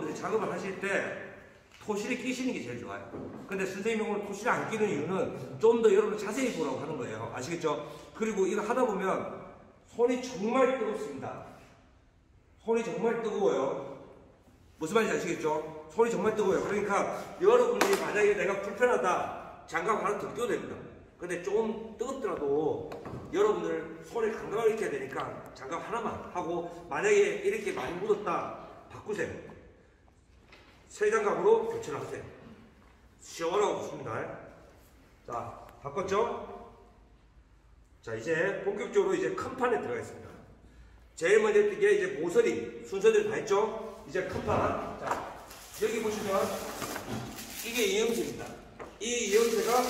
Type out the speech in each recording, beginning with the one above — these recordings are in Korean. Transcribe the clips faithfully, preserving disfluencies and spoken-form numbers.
여러분들이 작업을 하실 때 토실에 끼시는 게 제일 좋아요. 근데 선생님이 오늘 토실에 안 끼는 이유는 좀 더 여러분 자세히 보라고 하는 거예요. 아시겠죠? 그리고 이거 하다 보면 손이 정말 뜨겁습니다. 손이 정말 뜨거워요. 무슨 말인지 아시겠죠? 손이 정말 뜨거워요. 그러니까 여러분들이 만약에 내가 불편하다, 장갑 하나 더 껴도 됩니다. 근데 조금 뜨겁더라도 여러분들 손을 강강하게 익혀야 되니까 장갑 하나만 하고, 만약에 이렇게 많이 묻었다, 바꾸세요. 새 장갑으로 교체를 하세요. 시원하고 좋습니다. 자, 바꿨죠? 자, 이제 본격적으로 이제 큰 판에 들어가겠습니다. 제일 먼저 했던 게 이제 모서리, 순서대로 다 했죠? 이제 큰 판. 자, 여기 보시면 이게 이형체입니다. 이 이형체가,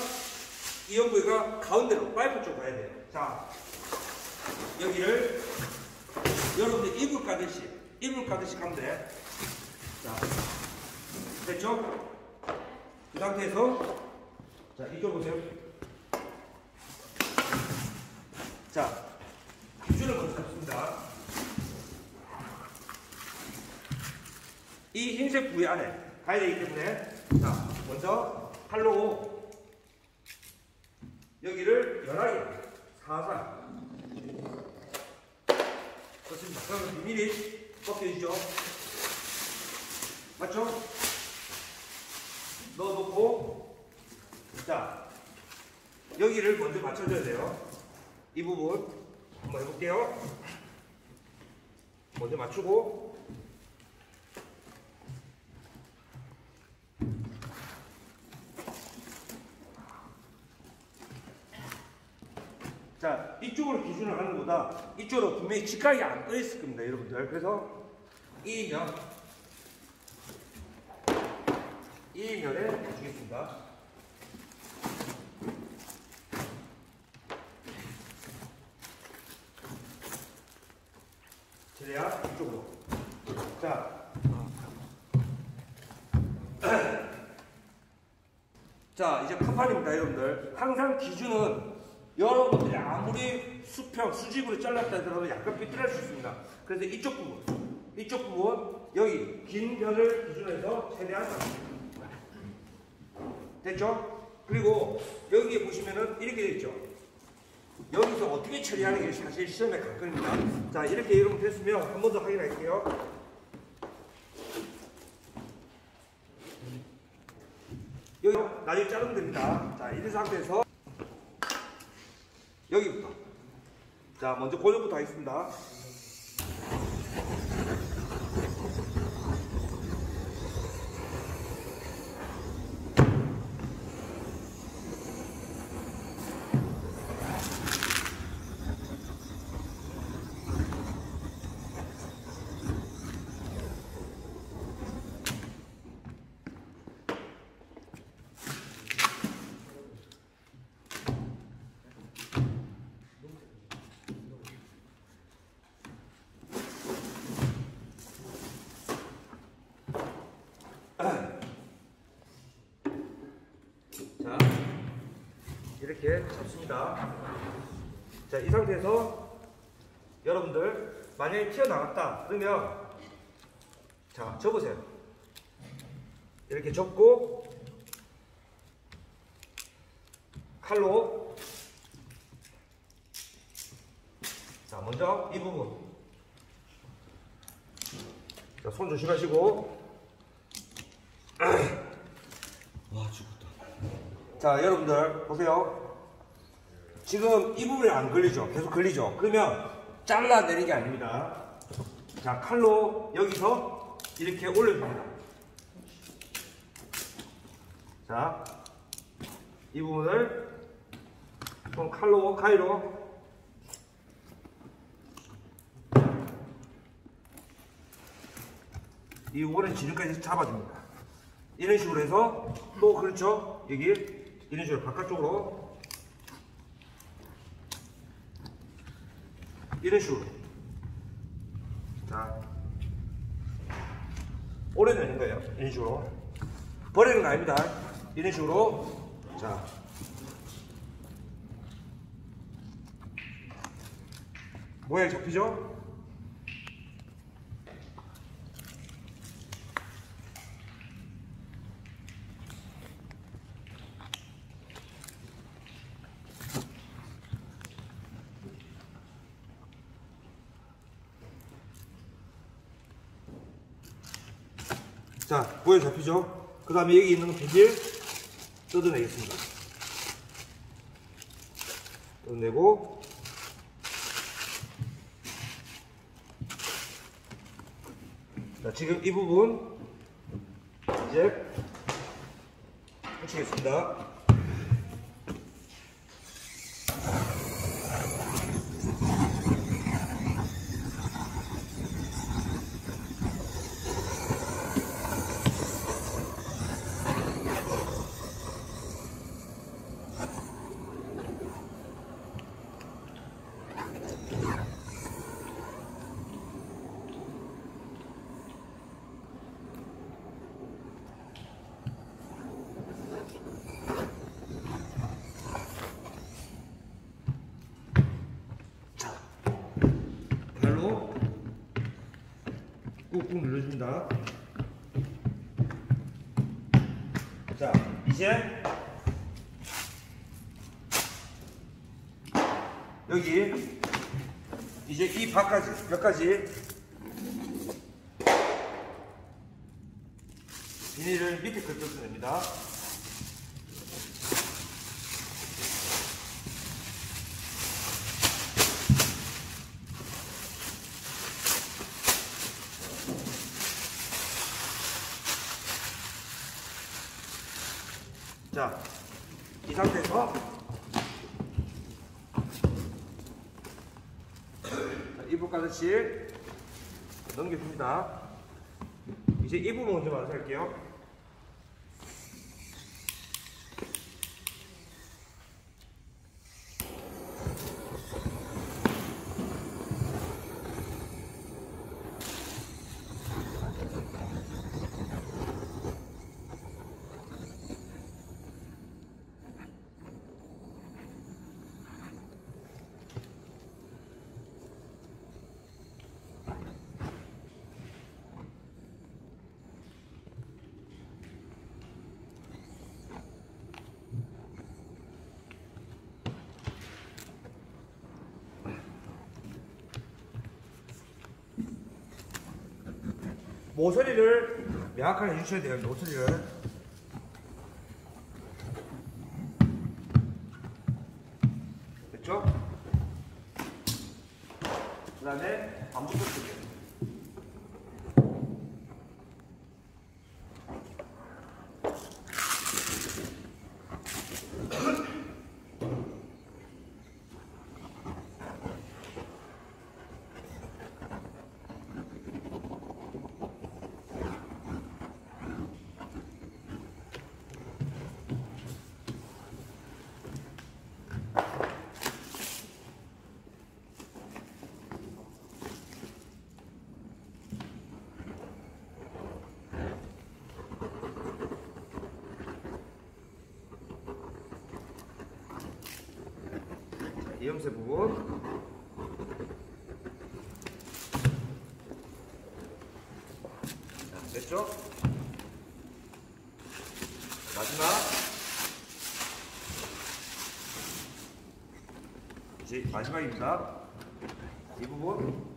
이형부위가 가운데로 파이프 쪽 가야 돼요. 자, 여기를 여러분들 이불 까듯이, 이불 까듯이 가면 돼. 자, 됐죠? 그 상태에서, 자, 이쪽 보세요. 자, 줄을 먼저 잡습니다. 이 흰색 부위 안에 가야 되기 때문에, 자, 먼저 팔로 여기를 연하게 살살. 그렇습니다. 그러면 비밀이 벗겨지죠. 맞죠? 넣어놓고, 자, 여기를 먼저 맞춰줘야 돼요. 이 부분 한번 해볼게요. 먼저 맞추고, 자, 이쪽으로 기준을 하는 것보다 이쪽으로 분명히 직각이 안 떠 있을 겁니다, 여러분들. 그래서 이 면, 이 면에 맞추겠습니다. 최대한 이쪽으로. 자, 자, 이제 큰판입니다, 여러분들. 항상 기준은 여러분들이 아무리 수평, 수직으로 잘랐다 하더라도 약간 삐뚤할 수 있습니다. 그래서 이쪽 부분, 이쪽 부분, 여기 긴 면을 기준으로 해서 최대한 맞춰줍니다. 됐죠? 그리고 여기에 보시면은 이렇게 되어있죠. 여기서 어떻게 처리하는 게 사실 시험의 관건입니다. 자, 이렇게 여러분 됐으면 한 번 더 확인할게요. 여기 나중에 자르면 됩니다. 자, 이런 상태에서 여기부터, 자, 먼저 고정부터 하겠습니다. 이렇게 잡습니다. 자, 이 상태에서 여러분들 만약에 튀어나갔다 그러면, 자, 접으세요. 이렇게 접고 칼로, 자, 먼저 이 부분, 자, 손 조심하시고. 와, 죽었다. 자, 여러분들 보세요. 지금 이 부분이 안 걸리죠? 계속 걸리죠? 그러면 잘라내는 게 아닙니다. 자, 칼로 여기서 이렇게 올려줍니다. 자, 이 부분을 좀 칼로, 가위로, 이 오랜 지름까지 잡아줍니다. 이런 식으로 해서 또, 그렇죠? 여기 이런 식으로 바깥쪽으로, 이런 식으로. 자, 오래되는 거예요. 이런 식으로. 버리는 거 아닙니다. 이런 식으로. 자, 모양 잡히죠? 자, 보여 잡히죠? 그 다음에 여기 있는 비닐 뜯어내겠습니다. 뜯어내고 자, 지금 이 부분 이제 붙이겠습니다. 꾹꾹 눌러줍니다. 자, 이제 여기 이제 이 바깥까지 몇 가지 비닐을 밑에 긁어서 됩니다. 자, 이 상태에서 이 부 가득씩 넘겨줍니다. 이제 이 부분 먼저 말아서 할게요. 모서리를 명확하게 해주셔야 돼요. 모서리를 됐죠? 그 다음에 반부터 쓸게요. 이 염세 부분 자, 됐죠? 마지막 이제 마지막입니다. 이 부분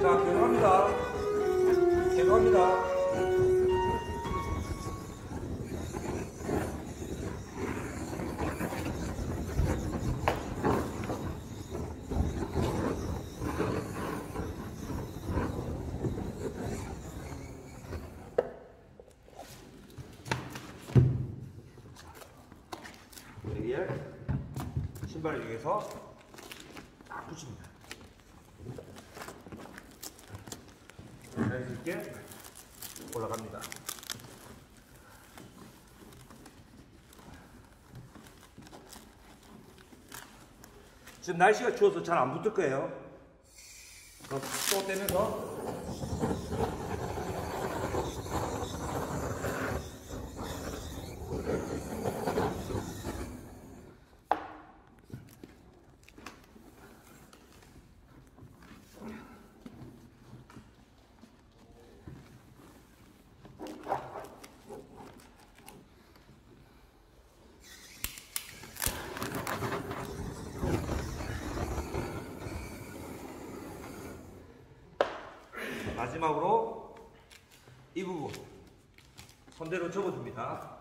자, 계속합니다. 계속합니다. 여기에 신발을 이용해서 딱 붙입니다. 이렇게 올라갑니다. 지금 날씨가 추워서 잘 안 붙을 거예요. 또 떼면서 마지막으로 이 부분 손대로 접어줍니다.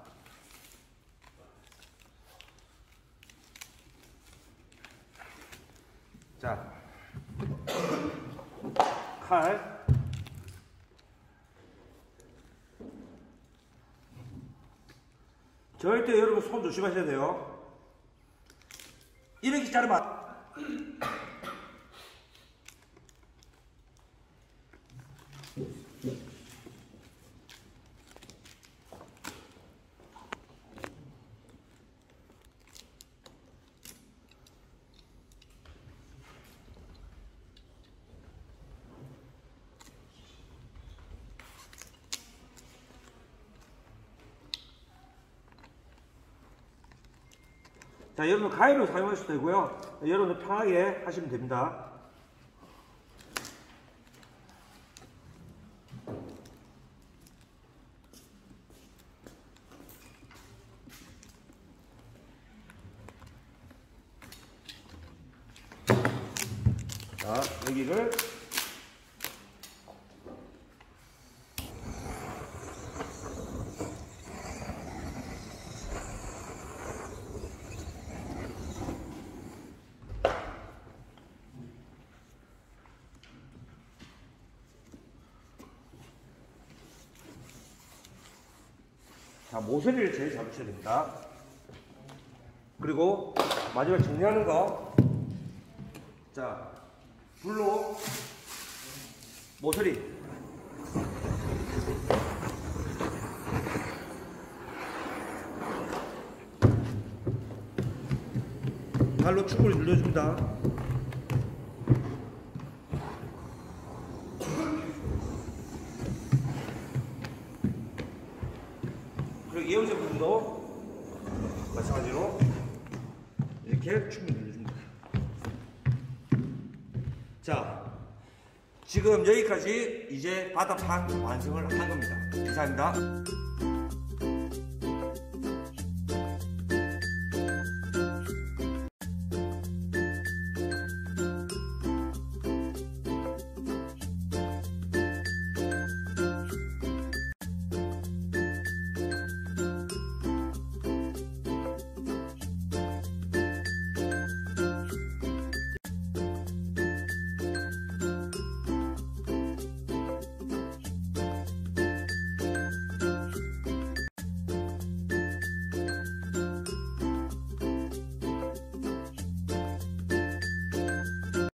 자, 칼 절대 여러분 손 조심하셔야 돼요. 이렇게 자르면 자, 여러분 가위로 사용하셔도 되고요. 여러분들 편하게 하시면 됩니다. 자, 여기를 자, 모서리를 제일 잡으셔야 됩니다. 그리고 마지막 정리하는 거. 자, 불로 모서리. 발로 축구를 눌러줍니다. 그리고 예우제 부분도 마찬가지로 이렇게 충분히 눌러줍니다. 자, 지금 여기까지 이제 바닥판 완성을 한 겁니다. 감사합니다.